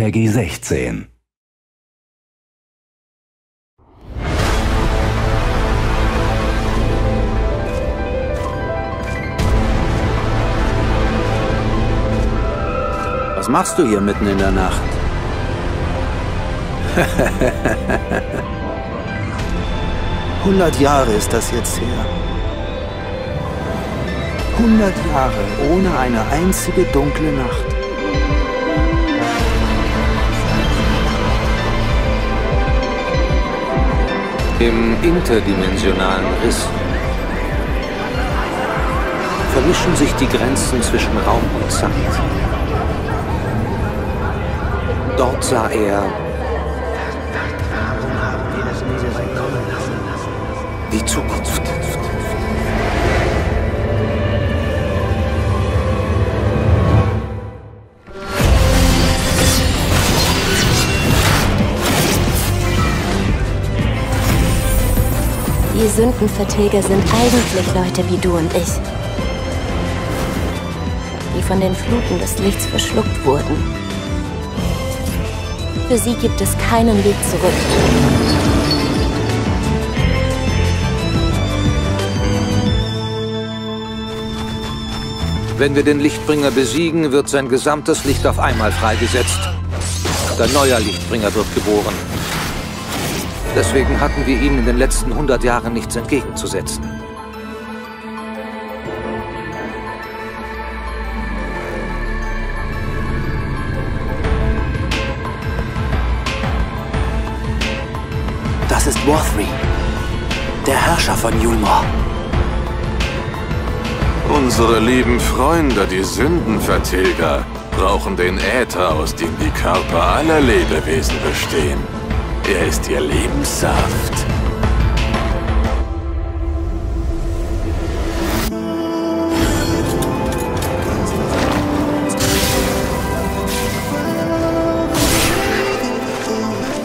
Peggy 16. Was machst du hier mitten in der Nacht? Hehehehe. 100 Jahre ist das jetzt her. 100 Jahre ohne eine einzige dunkle Nacht. Im interdimensionalen Riss vermischen sich die Grenzen zwischen Raum und Zeit. Dort sah er die Zukunft. Die Sündenvertilger sind eigentlich Leute wie du und ich, die von den Fluten des Lichts verschluckt wurden. Für sie gibt es keinen Weg zurück. Wenn wir den Lichtbringer besiegen, wird sein gesamtes Licht auf einmal freigesetzt. Und ein neuer Lichtbringer wird geboren. Deswegen hatten wir ihm in den letzten 100 Jahren nichts entgegenzusetzen. Das ist Vauthry, der Herrscher von Yulmaw. Unsere lieben Freunde, die Sündenvertilger, brauchen den Äther, aus dem die Körper aller Lebewesen bestehen. Er ist ihr Lebenssaft.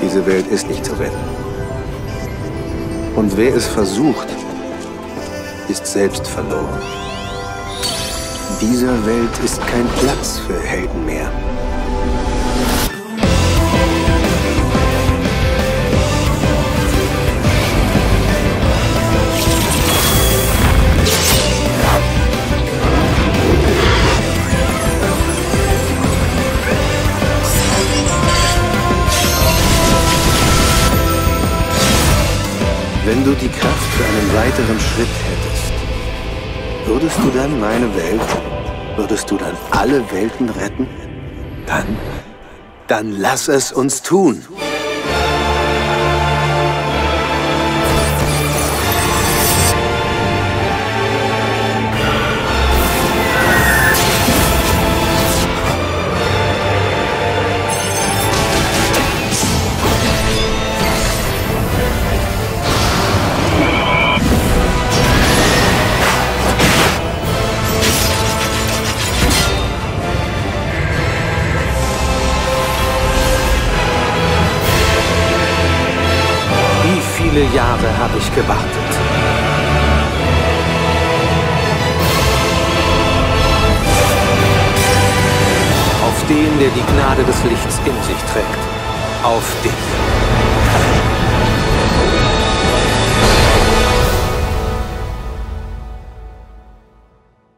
Diese Welt ist nicht zu retten. Und wer es versucht, ist selbst verloren. Dieser Welt ist kein Platz für Helden mehr. Wenn du die Kraft für einen weiteren Schritt hättest, würdest du dann meine Welt, würdest du dann alle Welten retten? Dann lass es uns tun. Viele Jahre habe ich gewartet. Auf den, der die Gnade des Lichts in sich trägt. Auf dich.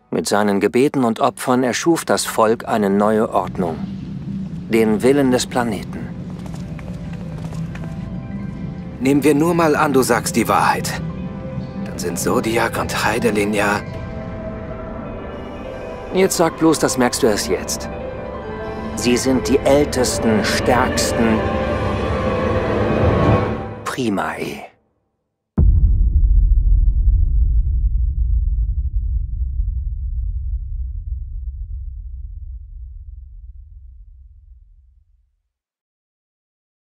Mit seinen Gebeten und Opfern erschuf das Volk eine neue Ordnung. Den Willen des Planeten. Nehmen wir nur mal an, du sagst die Wahrheit. Dann sind Zodiac und Heidelin ja... Jetzt sag bloß, das merkst du erst jetzt. Sie sind die ältesten, stärksten... Primae.